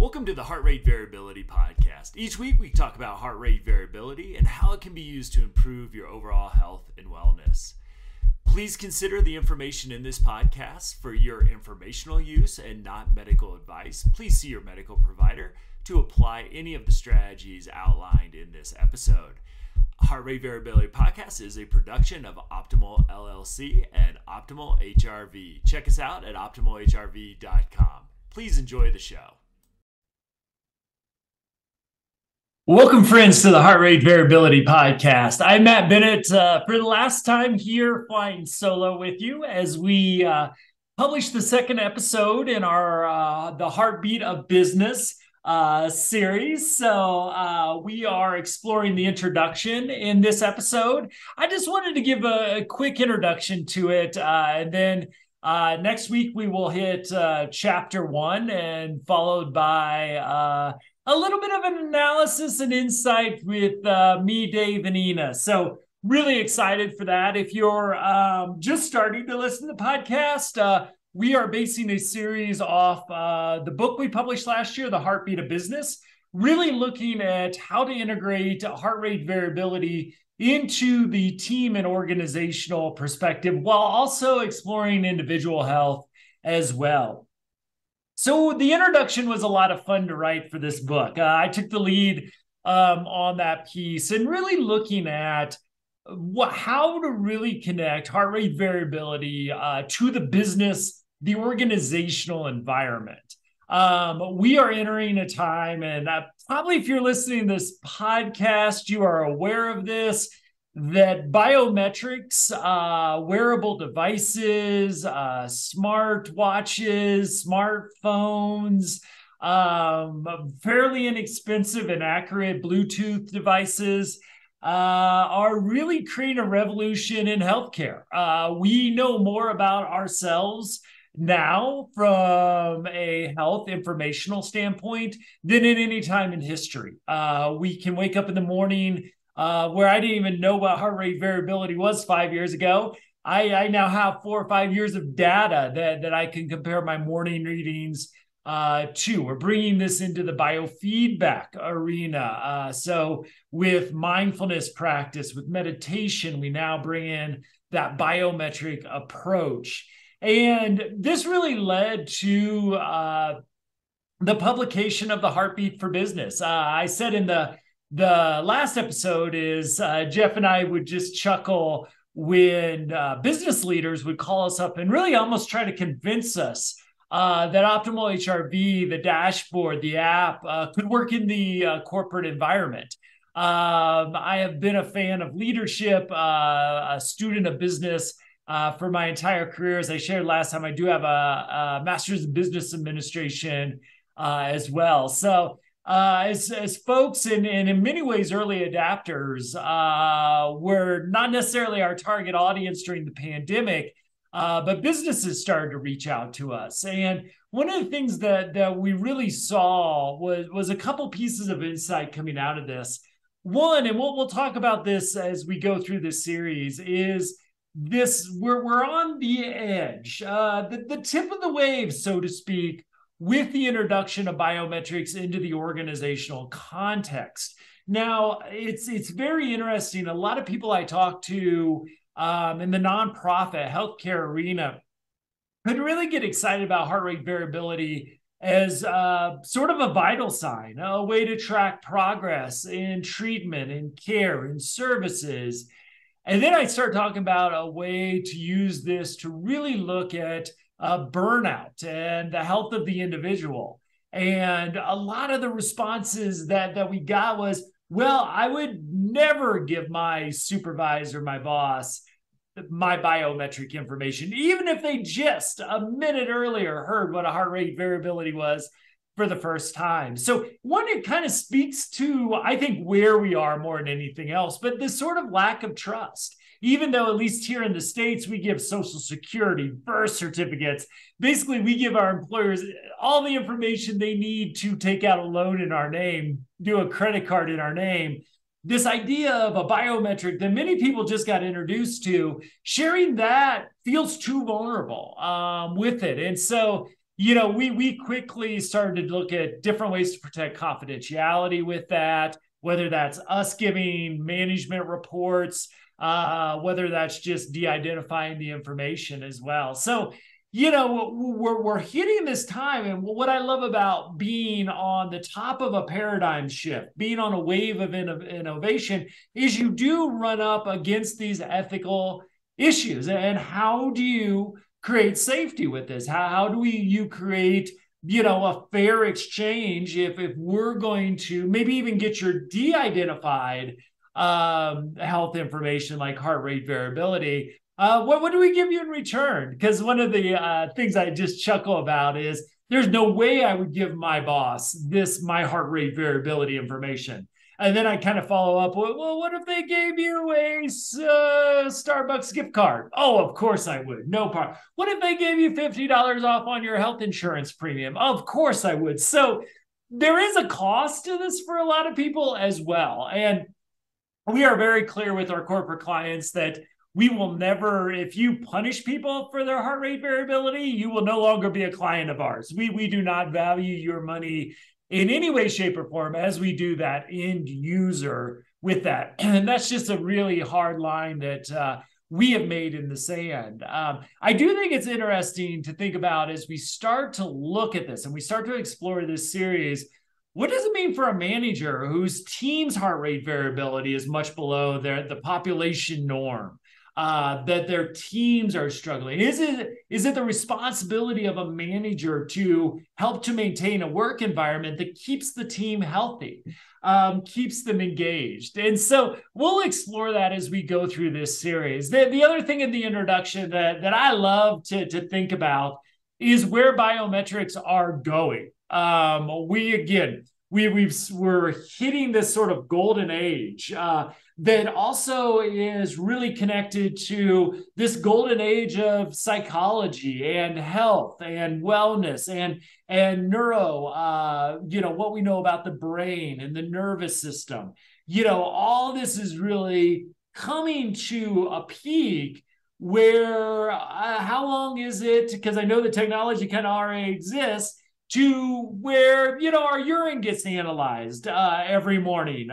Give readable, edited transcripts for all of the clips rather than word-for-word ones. Welcome to the Heart Rate Variability Podcast. Each week we talk about heart rate variability and how it can be used to improve your overall health and wellness. Please consider the information in this podcast for your informational use and not medical advice. Please see your medical provider to apply any of the strategies outlined in this episode. Heart Rate Variability Podcast is a production of Optimal LLC and Optimal HRV. Check us out at optimalhrv.com. Please enjoy the show. Welcome, friends, to the Heart Rate Variability Podcast. I'm Matt Bennett, for the last time here, flying solo with you as we publish the second episode in our The Heartbeat of Business series. So we are exploring the introduction in this episode. I just wanted to give a quick introduction to it, and then next week we will hit chapter one, and followed by a little bit of an analysis and insight with me, Dave, and Ina. So really excited for that. If you're just starting to listen to the podcast, we are basing a series off the book we published last year, The Heartbeat of Business, really looking at how to integrate heart rate variability into the team and organizational perspective while also exploring individual health as well. So the introduction was a lot of fun to write for this book. I took the lead on that piece and really looking at how to really connect heart rate variability to the business, the organizational environment. We are entering a time, and probably if you're listening to this podcast, you are aware of this, that biometrics, wearable devices, smart watches, smartphones, fairly inexpensive and accurate Bluetooth devices are really creating a revolution in healthcare. We know more about ourselves now from a health informational standpoint than at any time in history. We can wake up in the morning where I didn't even know what heart rate variability was 5 years ago. I now have 4 or 5 years of data that I can compare my morning readings to. We're bringing this into the biofeedback arena. So with mindfulness practice, with meditation, we now bring in that biometric approach. And this really led to the publication of The Heartbeat for Business. I said in the last episode is Jeff and I would just chuckle when business leaders would call us up and really almost try to convince us that Optimal HRV, the dashboard, the app could work in the corporate environment. I have been a fan of leadership, a student of business for my entire career. As I shared last time, I do have a master's in business administration as well. So as folks and in many ways early adapters were not necessarily our target audience during the pandemic, but businesses started to reach out to us. And one of the things that we really saw was a couple pieces of insight coming out of this. One, and we'll talk about this as we go through this series, is this: we're on the edge, the tip of the wave, so to speak, with the introduction of biometrics into the organizational context. Now, it's very interesting. A lot of people I talk to in the nonprofit healthcare arena could really get excited about heart rate variability as sort of a vital sign, a way to track progress in treatment, in care, in services. And then I start talking about a way to use this to really look at burnout and the health of the individual. And a lot of the responses that we got was, well, I would never give my supervisor, my boss, my biometric information, even if they just a minute earlier heard what a heart rate variability was for the first time. So one, it kind of speaks to, I think, where we are more than anything else, but this sort of lack of trust. Even though at least here in the States, we give Social Security, birth certificates. Basically, we give our employers all the information they need to take out a loan in our name, do a credit card in our name. This idea of a biometric that many people just got introduced to, sharing that feels too vulnerable with it. And so you know, we quickly started to look at different ways to protect confidentiality with that, whether that's us giving management reports, whether that's just de-identifying the information as well. So, you know, we're hitting this time. And what I love about being on the top of a paradigm shift, being on a wave of innovation, is you do run up against these ethical issues. And how do you create safety with this? How do you create, you know, a fair exchange if we're going to maybe even get your de-identified health information like heart rate variability? What do we give you in return? Because one of the things I just chuckle about is there's no way I would give my boss my heart rate variability information. And then I kind of follow up with, well, what if they gave you a Starbucks gift card? Oh, of course I would. No problem. What if they gave you $50 off on your health insurance premium? Of course I would. So there is a cost to this for a lot of people as well. And we are very clear with our corporate clients that we will never, if you punish people for their heart rate variability, you will no longer be a client of ours. We do not value your money in any way, shape, or form as we do that end user with that. And that's just a really hard line that we have made in the sand. I do think it's interesting to think about as we start to look at this and we start to explore this series, what does it mean for a manager whose team's heart rate variability is much below the population norm? That their teams are struggling? Is it the responsibility of a manager to help to maintain a work environment that keeps the team healthy, keeps them engaged? And so we'll explore that as we go through this series. The other thing in the introduction that I love to think about is where biometrics are going. We're hitting this sort of golden age that also is really connected to this golden age of psychology and health and wellness and neuro, you know, what we know about the brain and the nervous system. You know, all this is really coming to a peak where, how long is it? Because I know the technology kind of already exists, to where, you know, our urine gets analyzed every morning,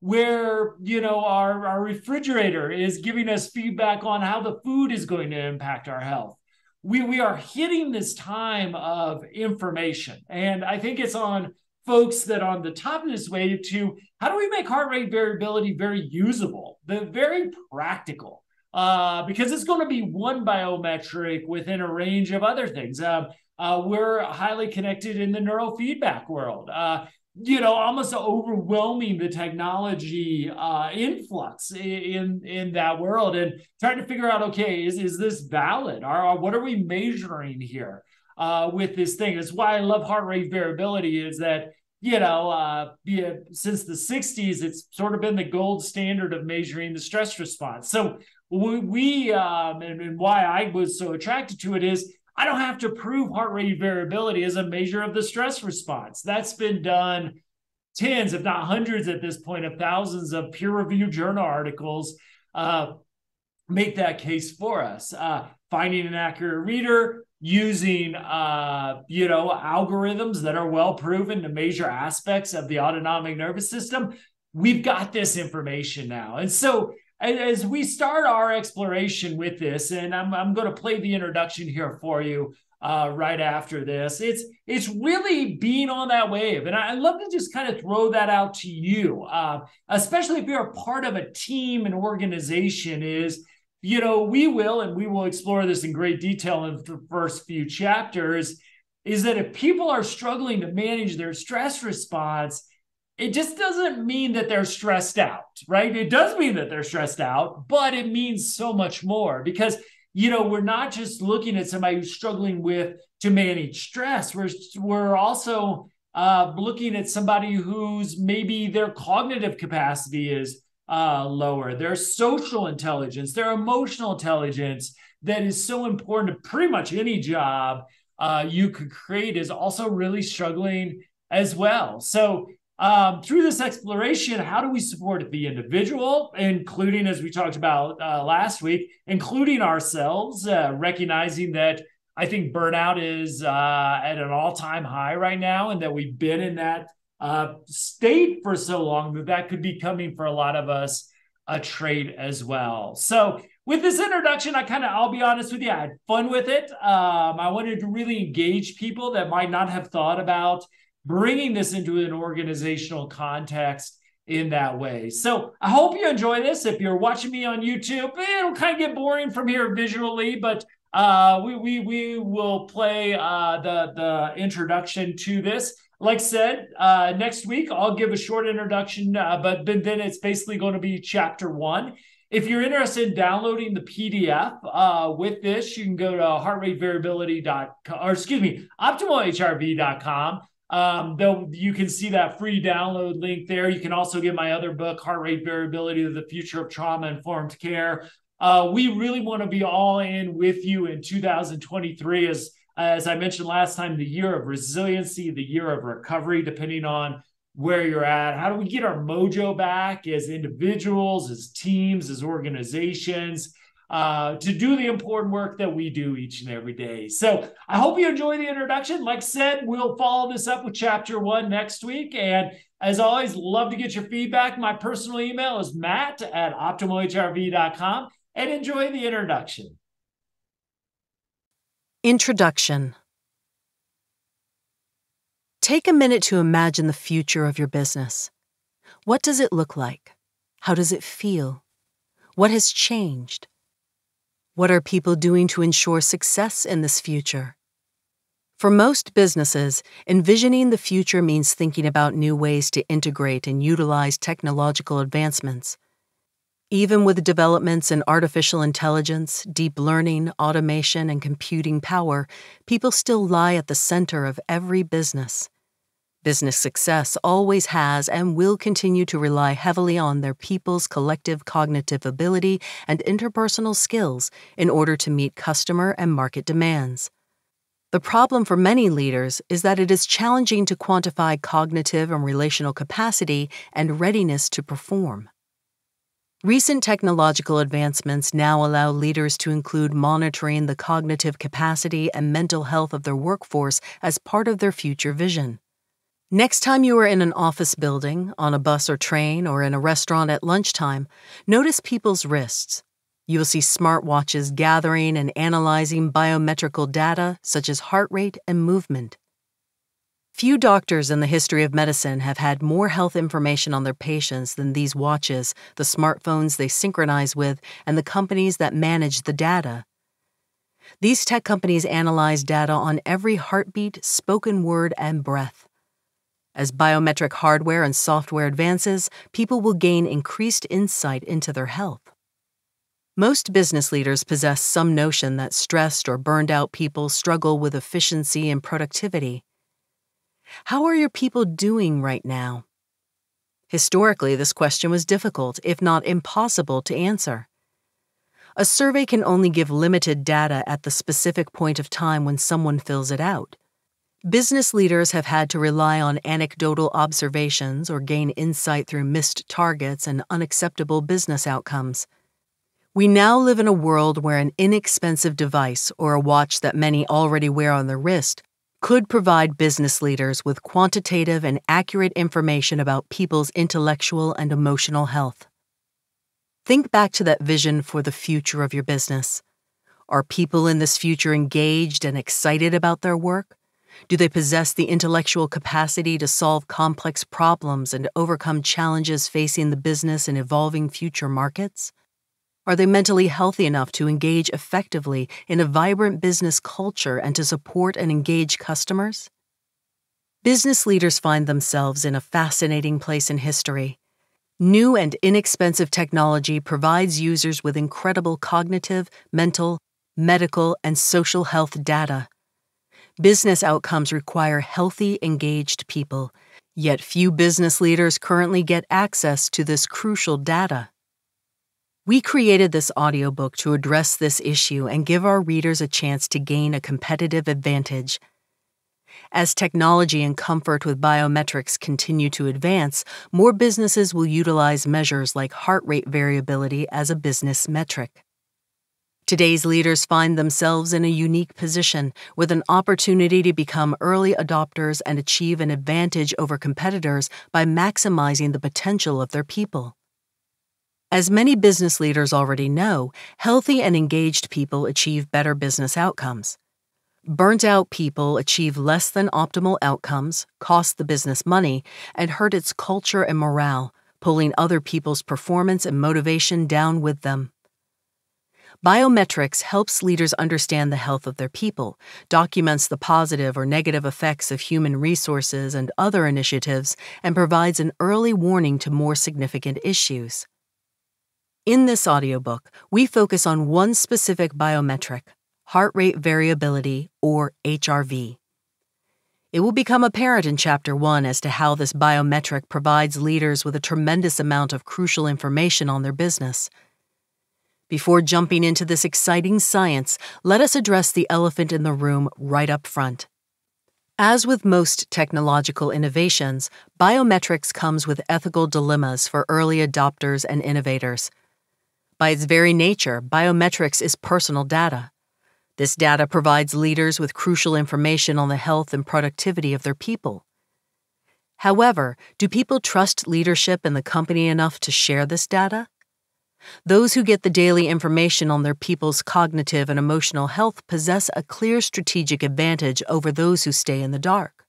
where, you know, our refrigerator is giving us feedback on how the food is going to impact our health. We are hitting this time of information. And I think it's on folks that on the top of this wave to, how do we make heart rate variability very usable, very practical? Because it's going to be one biometric within a range of other things. We're highly connected in the neurofeedback world, you know, almost overwhelming the technology influx in that world, and trying to figure out, okay, is this valid? What are we measuring here with this thing? That's why I love heart rate variability, is that, you know, since the 60s, it's sort of been the gold standard of measuring the stress response. So we why I was so attracted to it is, I don't have to prove heart rate variability as a measure of the stress response. That's been done tens, if not hundreds at this point, of thousands of peer-reviewed journal articles make that case for us. Finding an accurate reader, using you know, algorithms that are well-proven to measure aspects of the autonomic nervous system. We've got this information now. And so as we start our exploration with this, and I'm going to play the introduction here for you right after this, it's really being on that wave. And I'd love to just kind of throw that out to you, especially if you're a part of a team and organization, is, you know, we will explore this in great detail in the first few chapters, is that if people are struggling to manage their stress response, it just doesn't mean that they're stressed out, right? It does mean that they're stressed out, but it means so much more because, you know, we're not just looking at somebody who's struggling to manage stress. We're also looking at somebody who's maybe their cognitive capacity is lower, their social intelligence, their emotional intelligence that is so important to pretty much any job you could create is also really struggling as well. So, through this exploration, how do we support the individual, including, as we talked about last week, including ourselves, recognizing that I think burnout is at an all-time high right now, and that we've been in that state for so long that that could be coming for a lot of us a trait as well. So with this introduction, I'll be honest with you, I had fun with it. I wanted to really engage people that might not have thought about bringing this into an organizational context in that way. So I hope you enjoy this. If you're watching me on YouTube, it'll kind of get boring from here visually, but we will play the introduction to this. Like I said, next week, I'll give a short introduction, but then it's basically going to be chapter one. If you're interested in downloading the PDF with this, you can go to optimalhrv.com. Though you can see that free download link there. You can also get my other book, Heart Rate Variability, The Future of Trauma-Informed Care. We really want to be all in with you in 2023. As I mentioned last time, the year of resiliency, the year of recovery, depending on where you're at. How do we get our mojo back as individuals, as teams, as organizations, to do the important work that we do each and every day. So I hope you enjoy the introduction. Like I said, we'll follow this up with chapter one next week. And as always, love to get your feedback. My personal email is matt@optimalhrv.com, and enjoy the introduction. Introduction. Take a minute to imagine the future of your business. What does it look like? How does it feel? What has changed? What are people doing to ensure success in this future? For most businesses, envisioning the future means thinking about new ways to integrate and utilize technological advancements. Even with developments in artificial intelligence, deep learning, automation, and computing power, people still lie at the center of every business. Business success always has and will continue to rely heavily on their people's collective cognitive ability and interpersonal skills in order to meet customer and market demands. The problem for many leaders is that it is challenging to quantify cognitive and relational capacity and readiness to perform. Recent technological advancements now allow leaders to include monitoring the cognitive capacity and mental health of their workforce as part of their future vision. Next time you are in an office building, on a bus or train, or in a restaurant at lunchtime, notice people's wrists. You will see smartwatches gathering and analyzing biometrical data such as heart rate and movement. Few doctors in the history of medicine have had more health information on their patients than these watches, the smartphones they synchronize with, and the companies that manage the data. These tech companies analyze data on every heartbeat, spoken word, and breath. As biometric hardware and software advances, people will gain increased insight into their health. Most business leaders possess some notion that stressed or burned-out people struggle with efficiency and productivity. How are your people doing right now? Historically, this question was difficult, if not impossible, to answer. A survey can only give limited data at the specific point of time when someone fills it out. Business leaders have had to rely on anecdotal observations or gain insight through missed targets and unacceptable business outcomes. We now live in a world where an inexpensive device or a watch that many already wear on their wrist could provide business leaders with quantitative and accurate information about people's intellectual and emotional health. Think back to that vision for the future of your business. Are people in this future engaged and excited about their work? Do they possess the intellectual capacity to solve complex problems and overcome challenges facing the business in evolving future markets? Are they mentally healthy enough to engage effectively in a vibrant business culture and to support and engage customers? Business leaders find themselves in a fascinating place in history. New and inexpensive technology provides users with incredible cognitive, mental, medical, and social health data. Business outcomes require healthy, engaged people, yet few business leaders currently get access to this crucial data. We created this audiobook to address this issue and give our readers a chance to gain a competitive advantage. As technology and comfort with biometrics continue to advance, more businesses will utilize measures like heart rate variability as a business metric. Today's leaders find themselves in a unique position with an opportunity to become early adopters and achieve an advantage over competitors by maximizing the potential of their people. As many business leaders already know, healthy and engaged people achieve better business outcomes. Burnt-out people achieve less than optimal outcomes, cost the business money, and hurt its culture and morale, pulling other people's performance and motivation down with them. Biometrics helps leaders understand the health of their people, documents the positive or negative effects of human resources and other initiatives, and provides an early warning to more significant issues. In this audiobook, we focus on one specific biometric, heart rate variability, or HRV. It will become apparent in Chapter 1 as to how this biometric provides leaders with a tremendous amount of crucial information on their business. Before jumping into this exciting science, let us address the elephant in the room right up front. As with most technological innovations, biometrics comes with ethical dilemmas for early adopters and innovators. By its very nature, biometrics is personal data. This data provides leaders with crucial information on the health and productivity of their people. However, do people trust leadership and the company enough to share this data? Those who get the daily information on their people's cognitive and emotional health possess a clear strategic advantage over those who stay in the dark.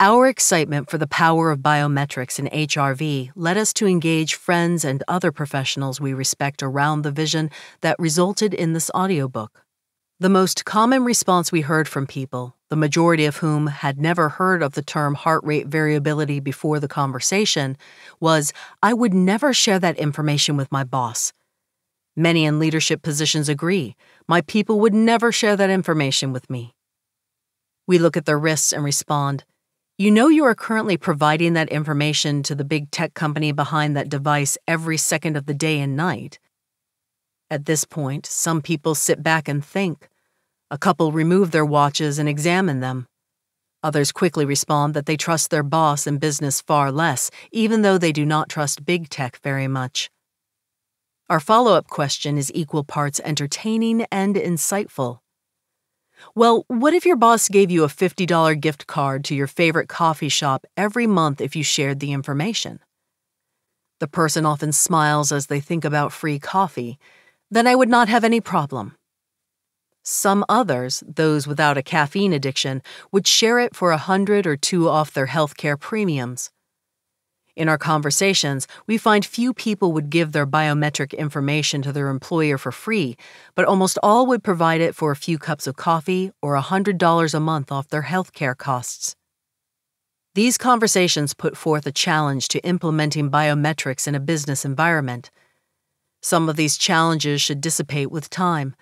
Our excitement for the power of biometrics and HRV led us to engage friends and other professionals we respect around the vision that resulted in this audiobook. The most common response we heard from people, the majority of whom had never heard of the term heart rate variability before the conversation, was, "I would never share that information with my boss." Many in leadership positions agree, "My people would never share that information with me." We look at their wrists and respond, "You know you are currently providing that information to the big tech company behind that device every second of the day and night." At this point, some people sit back and think. A couple remove their watches and examine them. Others quickly respond that they trust their boss and business far less, even though they do not trust big tech very much. Our follow-up question is equal parts entertaining and insightful. "Well, what if your boss gave you a $50 gift card to your favorite coffee shop every month if you shared the information?" The person often smiles as they think about free coffee. "Then I would not have any problem." Some others, those without a caffeine addiction, would share it for $100 or $200 off their healthcare premiums. In our conversations, we find few people would give their biometric information to their employer for free, but almost all would provide it for a few cups of coffee or $100 a month off their healthcare costs. These conversations put forth a challenge to implementing biometrics in a business environment. Some of these challenges should dissipate with time.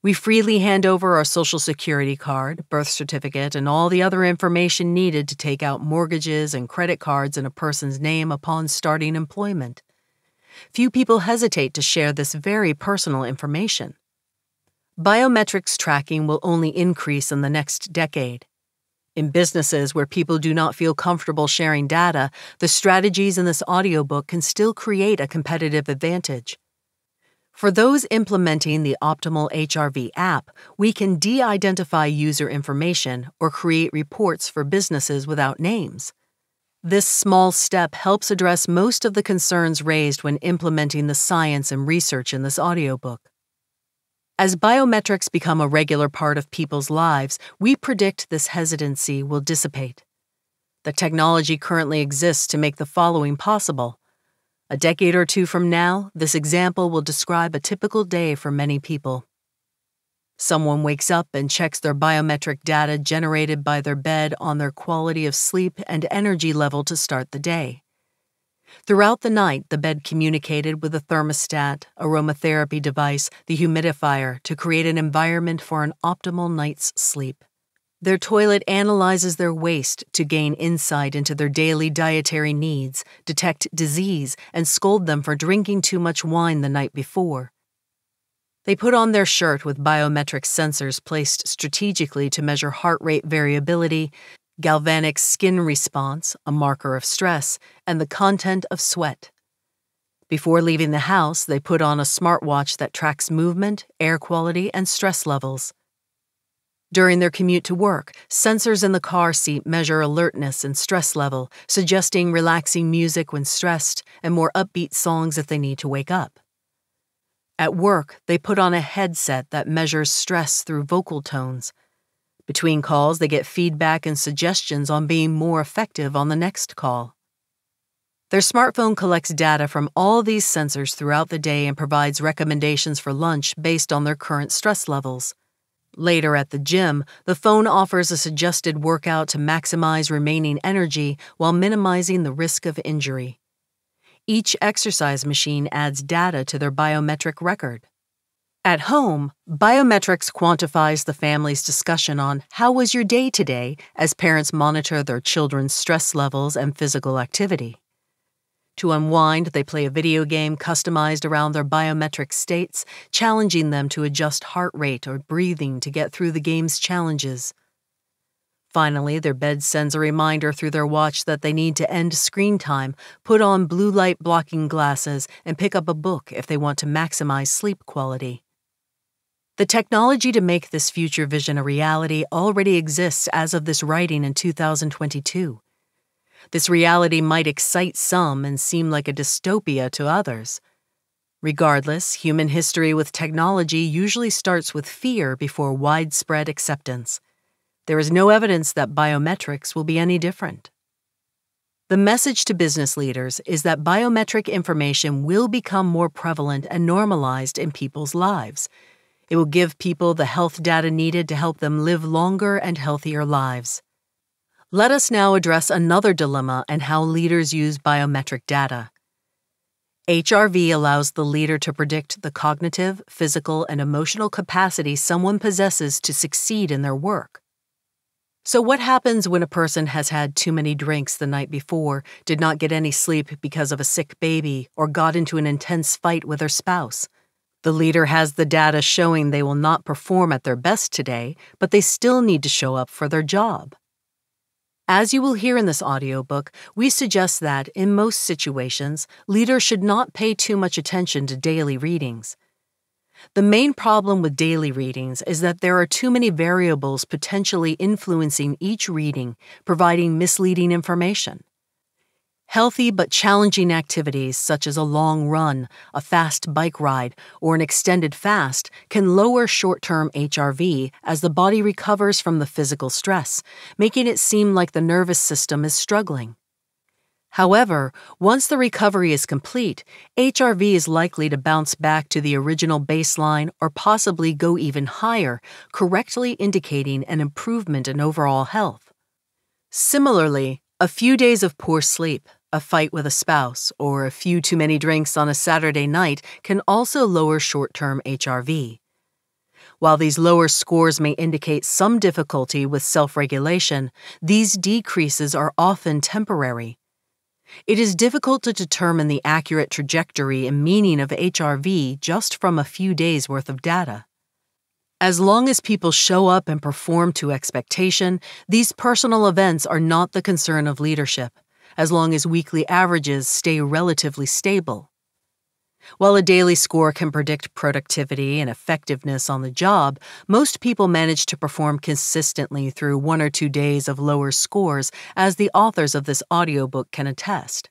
We freely hand over our Social Security card, birth certificate, and all the other information needed to take out mortgages and credit cards in a person's name upon starting employment. Few people hesitate to share this very personal information. Biometrics tracking will only increase in the next decade. In businesses where people do not feel comfortable sharing data, the strategies in this audiobook can still create a competitive advantage. For those implementing the Optimal HRV app, we can de-identify user information or create reports for businesses without names. This small step helps address most of the concerns raised when implementing the science and research in this audiobook. As biometrics become a regular part of people's lives, we predict this hesitancy will dissipate. The technology currently exists to make the following possible. A decade or two from now, this example will describe a typical day for many people. Someone wakes up and checks their biometric data generated by their bed on their quality of sleep and energy level to start the day. Throughout the night, the bed communicated with a thermostat, aromatherapy device, the humidifier to create an environment for an optimal night's sleep. Their toilet analyzes their waste to gain insight into their daily dietary needs, detect disease, and scold them for drinking too much wine the night before. They put on their shirt with biometric sensors placed strategically to measure heart rate variability, galvanic skin response, a marker of stress, and the content of sweat. Before leaving the house, they put on a smartwatch that tracks movement, air quality, and stress levels. During their commute to work, sensors in the car seat measure alertness and stress level, suggesting relaxing music when stressed and more upbeat songs if they need to wake up. At work, they put on a headset that measures stress through vocal tones. Between calls, they get feedback and suggestions on being more effective on the next call. Their smartphone collects data from all these sensors throughout the day and provides recommendations for lunch based on their current stress levels. Later at the gym, the phone offers a suggested workout to maximize remaining energy while minimizing the risk of injury. Each exercise machine adds data to their biometric record. At home, biometrics quantifies the family's discussion on how was your day today as parents monitor their children's stress levels and physical activity. To unwind, they play a video game customized around their biometric states, challenging them to adjust heart rate or breathing to get through the game's challenges. Finally, their bed sends a reminder through their watch that they need to end screen time, put on blue light blocking glasses, and pick up a book if they want to maximize sleep quality. The technology to make this future vision a reality already exists as of this writing in 2022. This reality might excite some and seem like a dystopia to others. Regardless, human history with technology usually starts with fear before widespread acceptance. There is no evidence that biometrics will be any different. The message to business leaders is that biometric information will become more prevalent and normalized in people's lives. It will give people the health data needed to help them live longer and healthier lives. Let us now address another dilemma and how leaders use biometric data. HRV allows the leader to predict the cognitive, physical, and emotional capacity someone possesses to succeed in their work. So what happens when a person has had too many drinks the night before, did not get any sleep because of a sick baby, or got into an intense fight with their spouse? The leader has the data showing they will not perform at their best today, but they still need to show up for their job. As you will hear in this audiobook, we suggest that, in most situations, leaders should not pay too much attention to daily readings. The main problem with daily readings is that there are too many variables potentially influencing each reading, providing misleading information. Healthy but challenging activities such as a long run, a fast bike ride, or an extended fast can lower short-term HRV as the body recovers from the physical stress, making it seem like the nervous system is struggling. However, once the recovery is complete, HRV is likely to bounce back to the original baseline or possibly go even higher, correctly indicating an improvement in overall health. Similarly, a few days of poor sleep, a fight with a spouse, or a few too many drinks on a Saturday night can also lower short-term HRV. While these lower scores may indicate some difficulty with self-regulation, these decreases are often temporary. It is difficult to determine the accurate trajectory and meaning of HRV just from a few days' worth of data. As long as people show up and perform to expectation, these personal events are not the concern of leadership, as long as weekly averages stay relatively stable. While a daily score can predict productivity and effectiveness on the job, most people manage to perform consistently through 1 or 2 days of lower scores, as the authors of this audiobook can attest.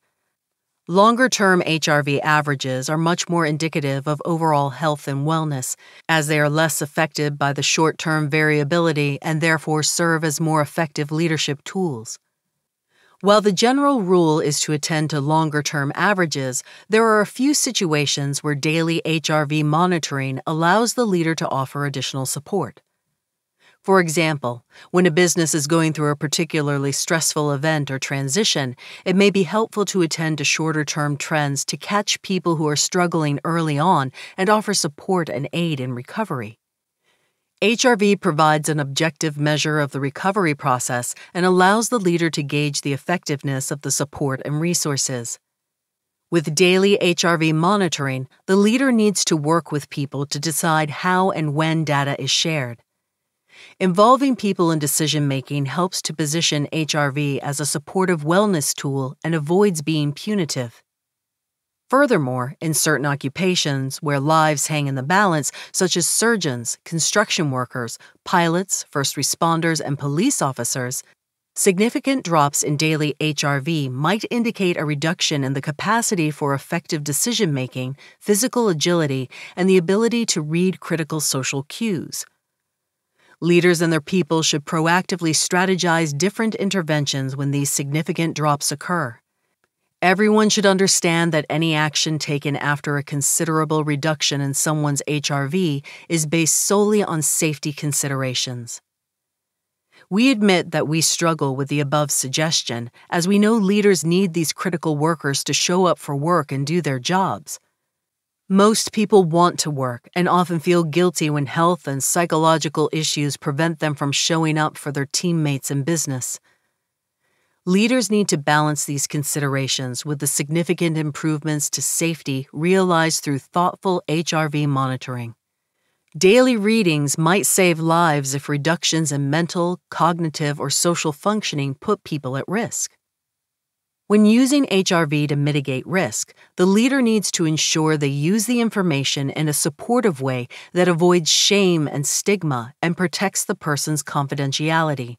Longer-term HRV averages are much more indicative of overall health and wellness, as they are less affected by the short-term variability and therefore serve as more effective leadership tools. While the general rule is to attend to longer-term averages, there are a few situations where daily HRV monitoring allows the leader to offer additional support. For example, when a business is going through a particularly stressful event or transition, it may be helpful to attend to shorter-term trends to catch people who are struggling early on and offer support and aid in recovery. HRV provides an objective measure of the recovery process and allows the leader to gauge the effectiveness of the support and resources. With daily HRV monitoring, the leader needs to work with people to decide how and when data is shared. Involving people in decision-making helps to position HRV as a supportive wellness tool and avoids being punitive. Furthermore, in certain occupations where lives hang in the balance, such as surgeons, construction workers, pilots, first responders, and police officers, significant drops in daily HRV might indicate a reduction in the capacity for effective decision-making, physical agility, and the ability to read critical social cues. Leaders and their people should proactively strategize different interventions when these significant drops occur. Everyone should understand that any action taken after a considerable reduction in someone's HRV is based solely on safety considerations. We admit that we struggle with the above suggestion, as we know leaders need these critical workers to show up for work and do their jobs. Most people want to work and often feel guilty when health and psychological issues prevent them from showing up for their teammates and business. Leaders need to balance these considerations with the significant improvements to safety realized through thoughtful HRV monitoring. Daily readings might save lives if reductions in mental, cognitive, or social functioning put people at risk. When using HRV to mitigate risk, the leader needs to ensure they use the information in a supportive way that avoids shame and stigma and protects the person's confidentiality.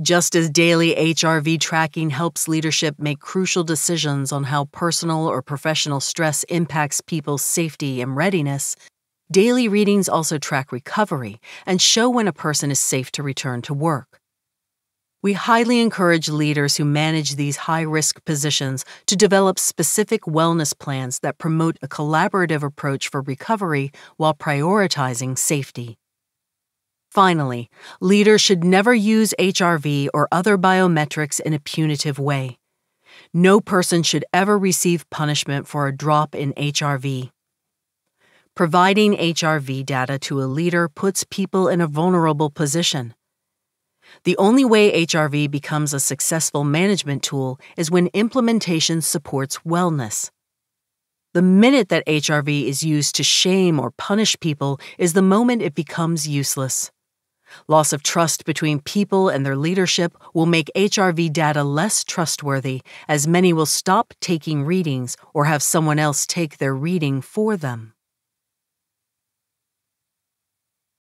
Just as daily HRV tracking helps leadership make crucial decisions on how personal or professional stress impacts people's safety and readiness, daily readings also track recovery and show when a person is safe to return to work. We highly encourage leaders who manage these high-risk positions to develop specific wellness plans that promote a collaborative approach for recovery while prioritizing safety. Finally, leaders should never use HRV or other biometrics in a punitive way. No person should ever receive punishment for a drop in HRV. Providing HRV data to a leader puts people in a vulnerable position. The only way HRV becomes a successful management tool is when implementation supports wellness. The minute that HRV is used to shame or punish people is the moment it becomes useless. Loss of trust between people and their leadership will make HRV data less trustworthy, as many will stop taking readings or have someone else take their reading for them.